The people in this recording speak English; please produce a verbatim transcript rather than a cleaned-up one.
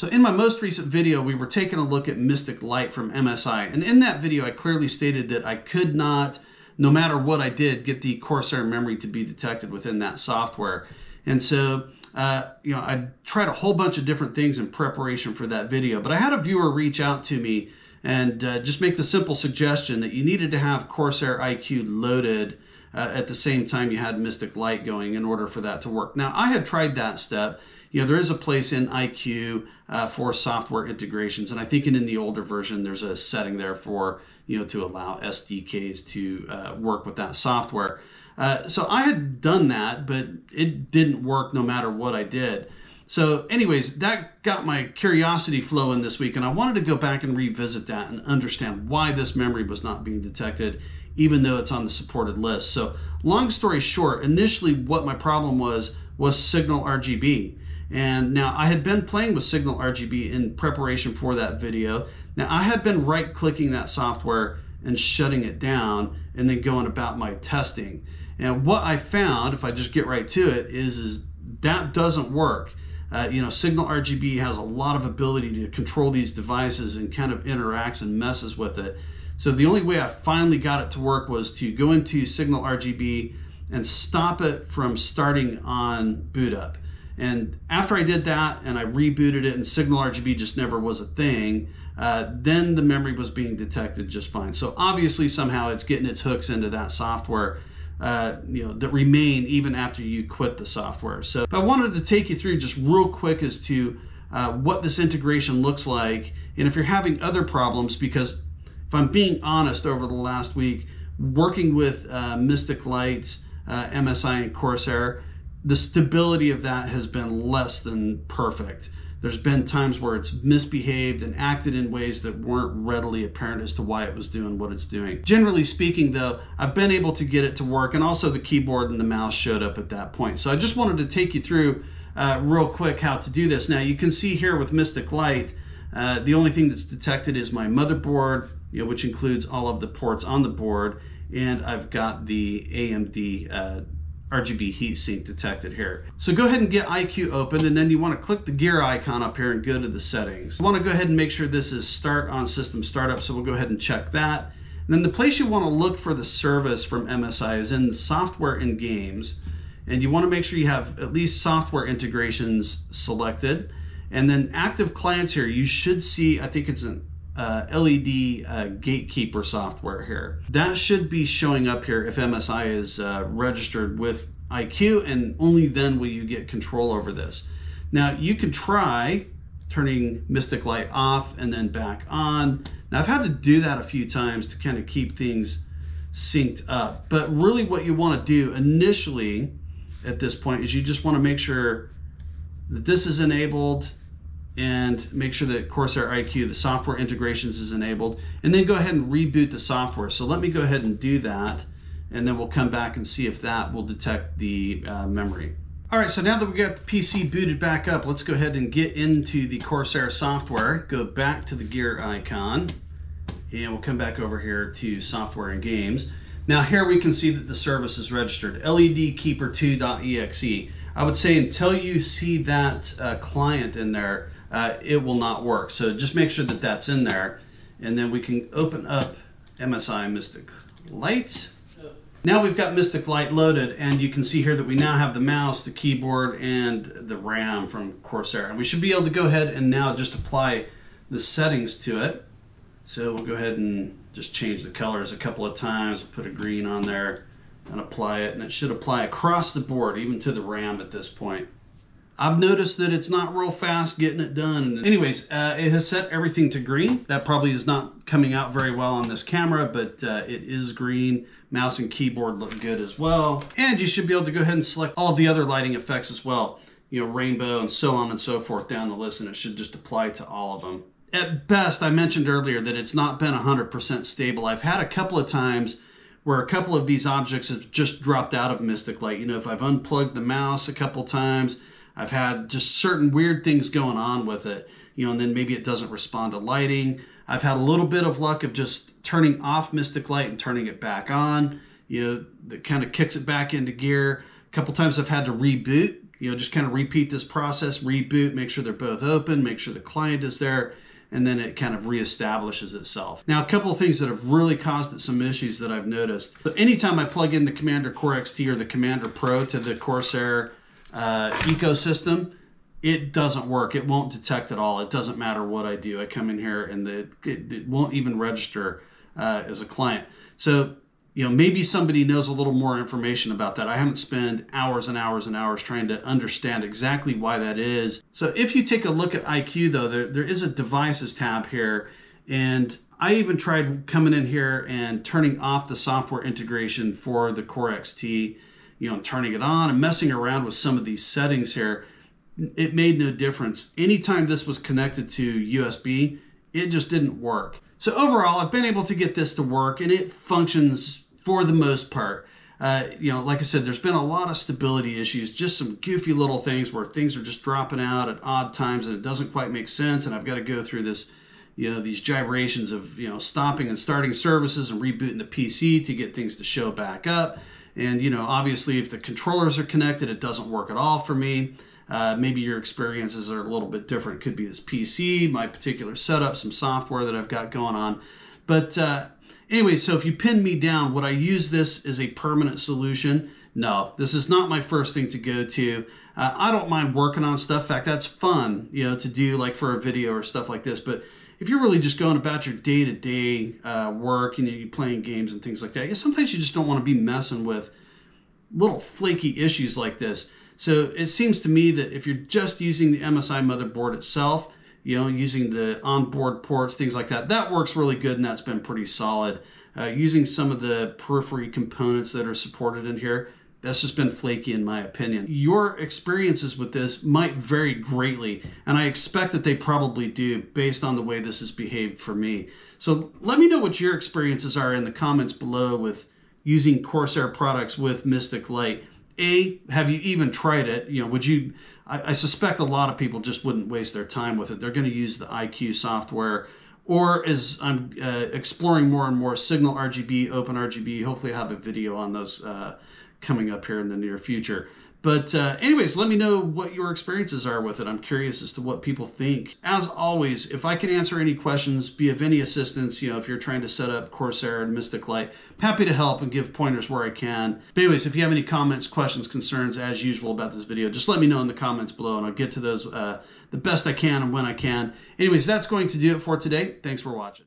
So in my most recent video, we were taking a look at Mystic Light from M S I. And in that video, I clearly stated that I could not, no matter what I did, get the Corsair memory to be detected within that software. And so, uh, you know, I tried a whole bunch of different things in preparation for that video, but I had a viewer reach out to me and uh, just make the simple suggestion that you needed to have Corsair iCUE loaded uh, at the same time you had Mystic Light going in order for that to work. Now, I had tried that step. You know, there is a place in iCUE uh, for software integrations, and I think in the older version, there's a setting there for, you know, to allow S D Ks to uh, work with that software. Uh, so I had done that, but it didn't work no matter what I did. So anyways, that got my curiosity flowing this week, and I wanted to go back and revisit that and understand why this memory was not being detected, even though it's on the supported list. So long story short, initially what my problem was, was Signal R G B. And now I had been playing with Signal R G B in preparation for that video. Now I had been right clicking that software and shutting it down and then going about my testing. And what I found, if I just get right to it, is, is that doesn't work. Uh, you know, Signal R G B has a lot of ability to control these devices and kind of interacts and messes with it. So the only way I finally got it to work was to go into Signal R G B and stop it from starting on boot up. And after I did that and I rebooted it and Signal R G B just never was a thing, uh, then the memory was being detected just fine. So obviously somehow it's getting its hooks into that software uh, you know, that remain even after you quit the software. So I wanted to take you through just real quick as to uh, what this integration looks like and if you're having other problems, because if I'm being honest, over the last week, working with uh, Mystic Light, uh, M S I, and Corsair, the stability of that has been less than perfect. There's been times where it's misbehaved and acted in ways that weren't readily apparent as to why it was doing what it's doing. Generally speaking though, I've been able to get it to work, and also the keyboard and the mouse showed up at that point. So I just wanted to take you through uh, real quick how to do this. Now you can see here with Mystic Light, uh, the only thing that's detected is my motherboard, you know, which includes all of the ports on the board, and I've got the A M D uh, R G B heatsink detected here. So go ahead and get iCUE open, and then you want to click the gear icon up here and go to the settings. I want to go ahead and make sure this is start on system startup, so we'll go ahead and check that. And then the place you want to look for the service from M S I is in software and games, and you want to make sure you have at least software integrations selected. And then active clients here, you should see, I think it's an Uh, L E D uh, gatekeeper software here. That should be showing up here if M S I is uh, registered with iCUE, and only then will you get control over this. Now you can try turning Mystic Light off and then back on. Now I've had to do that a few times to kind of keep things synced up, but really what you want to do initially at this point is you just want to make sure that this is enabled, and make sure that Corsair iCUE, the software integrations, is enabled, and then go ahead and reboot the software. So let me go ahead and do that, and then we'll come back and see if that will detect the uh, memory. All right, so now that we've got the P C booted back up, let's go ahead and get into the Corsair software, go back to the gear icon, and we'll come back over here to software and games. Now here we can see that the service is registered, L E D keeper two dot E X E. I would say until you see that uh, client in there, Uh, it will not work. So just make sure that that's in there, and then we can open up M S I Mystic Light. Now we've got Mystic Light loaded, and you can see here that we now have the mouse, the keyboard, and the RAM from Corsair. And we should be able to go ahead and now just apply the settings to it. So we'll go ahead and just change the colors a couple of times, put a green on there and apply it. And it should apply across the board, even to the RAM at this point. I've noticed that it's not real fast getting it done. Anyways, uh, it has set everything to green. That probably is not coming out very well on this camera, but uh, it is green. Mouse and keyboard look good as well. And you should be able to go ahead and select all the other lighting effects as well. You know, rainbow and so on and so forth down the list, and it should just apply to all of them. At best, I mentioned earlier that it's not been one hundred percent stable. I've had a couple of times where a couple of these objects have just dropped out of Mystic Light. You know, if I've unplugged the mouse a couple times, I've had just certain weird things going on with it, you know, and then maybe it doesn't respond to lighting. I've had a little bit of luck of just turning off Mystic Light and turning it back on, you know, that kind of kicks it back into gear. A couple times I've had to reboot you know, just kind of repeat this process, reboot, make sure they're both open, make sure the client is there, and then it kind of reestablishes itself. Now, a couple of things that have really caused it some issues that I've noticed. So anytime I plug in the Commander Core X T or the Commander Pro to the Corsair uh, ecosystem, it doesn't work. It won't detect at all. It doesn't matter what I do. I come in here and the, it, it won't even register uh, as a client. So, you know, maybe somebody knows a little more information about that. I haven't spent hours and hours and hours trying to understand exactly why that is. So if you take a look at iCUE, though, there, there is a devices tab here. And I even tried coming in here and turning off the software integration for the Core X T, you know, and turning it on and messing around with some of these settings here. It made no difference. Anytime this was connected to U S B, it just didn't work. So overall, I've been able to get this to work and it functions for the most part. Uh, you know, like I said, there's been a lot of stability issues, just some goofy little things where things are just dropping out at odd times and it doesn't quite make sense. And I've got to go through this, you know, these gyrations of, you know, stopping and starting services and rebooting the P C to get things to show back up. And, you know, obviously if the controllers are connected, it doesn't work at all for me. Uh, maybe your experiences are a little bit different. It could be this P C, my particular setup, some software that I've got going on. But uh, anyway, so if you pin me down, would I use this as a permanent solution? No, this is not my first thing to go to. Uh, I don't mind working on stuff. In fact, that's fun, you know, to do like for a video or stuff like this. But if you're really just going about your day-to-day uh, work and you're playing games and things like that, sometimes you just don't want to be messing with little flaky issues like this. So it seems to me that if you're just using the M S I motherboard itself, you know, using the onboard ports, things like that, that works really good and that's been pretty solid. Uh, using some of the periphery components that are supported in here, that's just been flaky in my opinion. Your experiences with this might vary greatly, and I expect that they probably do based on the way this has behaved for me. So let me know what your experiences are in the comments below with using Corsair products with Mystic Light. A, have you even tried it? You know, would you, I, I suspect a lot of people just wouldn't waste their time with it. They're going to use the iCUE software, or as I'm uh, exploring more and more Signal R G B, Open R G B, hopefully I have a video on those uh, coming up here in the near future. But uh, anyways, let me know what your experiences are with it. I'm curious as to what people think. As always, if I can answer any questions, be of any assistance, you know, if you're trying to set up Corsair and Mystic Light, I'm happy to help and give pointers where I can. But anyways, if you have any comments, questions, concerns, as usual about this video, just let me know in the comments below and I'll get to those uh, the best I can and when I can. Anyways, that's going to do it for today. Thanks for watching.